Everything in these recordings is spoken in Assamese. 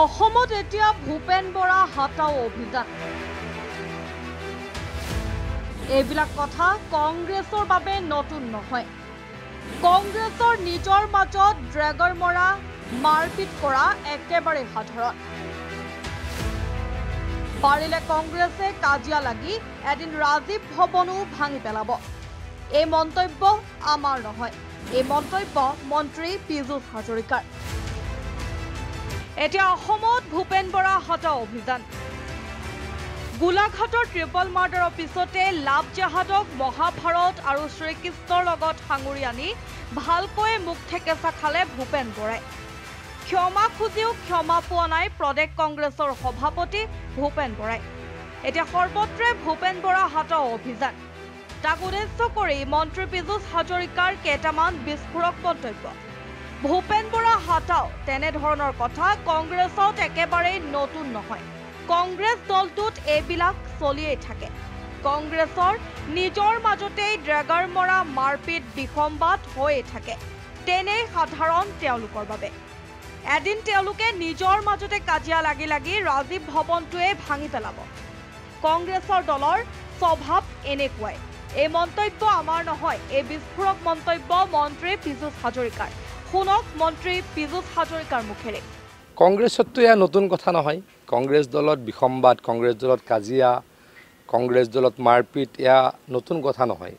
অসমত এতিয়া ভূপেন বৰা হাতাও অভিযান। এইবিলাক কথা কংগ্ৰেছৰ বাবে নতুন নহয়। কংগ্ৰেছৰ নিজৰ মাজত ড্ৰেগৰ মৰা, মাৰপিট কৰা একেবাৰে সাধাৰণ। পাৰিলে কংগ্ৰেছে কাজিয়া লাগি এদিন ৰাজীৱ ভৱনো ভাঙি পেলাব। এই মন্তব্য আমাৰ নহয়, এই মন্তব্য মন্ত্ৰী পীযুষ হাজৰিকাৰ। এতিয়া অসমত ভূপেন বৰা হটাও অভিযান। গোলাঘাটৰ ট্ৰিপল মাৰ্ডাৰৰ পিছতে লাভ জাহাদক মহাভাৰত আৰু শ্ৰীকৃষ্ণৰ লগত সাঙুৰি আনি ভালকৈ মুখ থেকেচা খালে ভূপেন বৰাই। ক্ষমা খুজিও ক্ষমা পোৱা নাই প্ৰদেশ কংগ্ৰেছৰ সভাপতি ভূপেন বৰাই। এতিয়া সৰ্বত্ৰে ভূপেন বৰা হটাও অভিযান। তাক উদ্দেশ্য কৰি মন্ত্ৰী পীযুষ হাজৰিকাৰ কেইটামান বিস্ফোৰক মন্তব্য। ভূপেন বৰা হটাও তেনে ধৰণৰ কথা কংগ্ৰেছত একেবাৰে নতুন নহয়। কংগ্ৰেছ দলটোত এইবিলাক চলিয়েই থাকে। কংগ্ৰেছৰ নিজৰ মাজতেই ড্ৰেগাৰ মৰা, মাৰপিট, বিসম্বাদ হৈয়ে থাকে। তেনেই সাধাৰণ তেওঁলোকৰ বাবে। এদিন তেওঁলোকে নিজৰ মাজতে কাজিয়া লাগি লাগি ৰাজীৱ ভৱনটোৱে ভাঙি পেলাব। কংগ্ৰেছৰ দলৰ স্বভাৱ এনেকুৱাই। এই মন্তব্য আমাৰ নহয়, এই বিস্ফোৰক মন্তব্য মন্ত্ৰী পীযুষ হাজৰিকাৰ। শুনক মন্ত্ৰী পীযুষ হাজৰিকাৰ মুখেৰে। কংগ্ৰেছততো এয়া নতুন কথা নহয়। কংগ্ৰেছ দলত বিসম্বাদ, কংগ্ৰেছ দলত কাজিয়া, কংগ্ৰেছ দলত মাৰপিট এয়া নতুন কথা নহয়।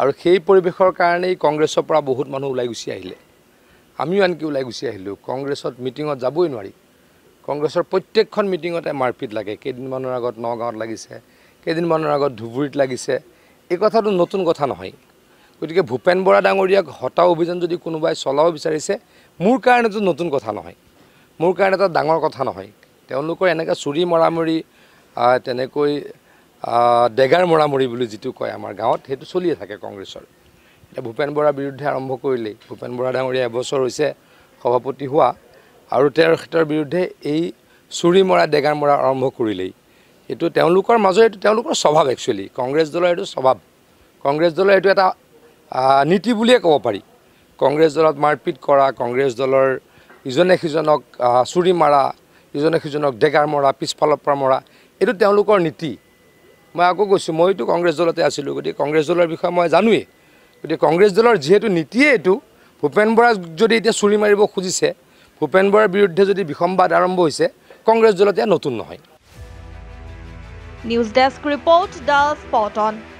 আৰু সেই পৰিৱেশৰ কাৰণেই কংগ্ৰেছৰ পৰা বহুত মানুহ ওলাই গুচি আহিলে। আমিও আনকি ওলাই গুচি আহিলোঁ। কংগ্ৰেছত মিটিঙত যাবই নোৱাৰি। কংগ্ৰেছৰ প্ৰত্যেকখন মিটিঙতে মাৰপিট লাগে। কেইদিনমানৰ আগত নগাঁৱত লাগিছে, কেইদিনমানৰ আগত ধুবুৰীত লাগিছে। এই কথাটো নতুন কথা নহয়। গতিকে ভূপেন বৰা ডাঙৰীয়াক হটাও অভিযান যদি কোনোবাই চলাব বিচাৰিছে, মোৰ কাৰণেতো নতুন কথা নহয়, মোৰ কাৰণে এটা ডাঙৰ কথা নহয়। তেওঁলোকৰ এনেকৈ চুৰি মৰামৰি, তেনেকৈ ডেগাৰ মৰামৰি বুলি যিটো কয় আমাৰ গাঁৱত, সেইটো চলিয়ে থাকে কংগ্ৰেছৰ। এতিয়া ভূপেন বৰাৰ বিৰুদ্ধে আৰম্ভ কৰিলেই। ভূপেন বৰা ডাঙৰীয়া এবছৰ হৈছে সভাপতি হোৱা, আৰু তেওঁৰ বিৰুদ্ধে এই চুৰি মৰা, ডেগাৰ মৰা আৰম্ভ কৰিলেই। এইটো তেওঁলোকৰ মাজৰ, এইটো তেওঁলোকৰ স্বভাৱ। একচুৱেলি কংগ্ৰেছ দলৰ এইটো স্বভাৱ, কংগ্ৰেছ দলৰ এইটো এটা নীতি বুলিয়ে ক'ব পাৰি। কংগ্ৰেছ দলত মাৰপিট কৰা, কংগ্ৰেছ দলৰ ইজনে সিজনক চুৰি মৰা, ইজনে সিজনক ডেগাৰ মৰা, পিছফালৰ পৰা মৰা, এইটো তেওঁলোকৰ নীতি। মই আকৌ কৈছোঁ, মইতো কংগ্ৰেছ দলতে আছিলোঁ, গতিকে কংগ্ৰেছ দলৰ বিষয়ে মই জানোৱেই। গতিকে কংগ্ৰেছ দলৰ যিহেতু নীতিয়ে এইটো, ভূপেন বৰা যদি এতিয়া চুৰি মাৰিব খুজিছে, ভূপেন বৰাৰ বিৰুদ্ধে যদি বিসম্বাদ আৰম্ভ হৈছে, কংগ্ৰেছ দলত এয়া নতুন নহয়। News desk report, the spot on.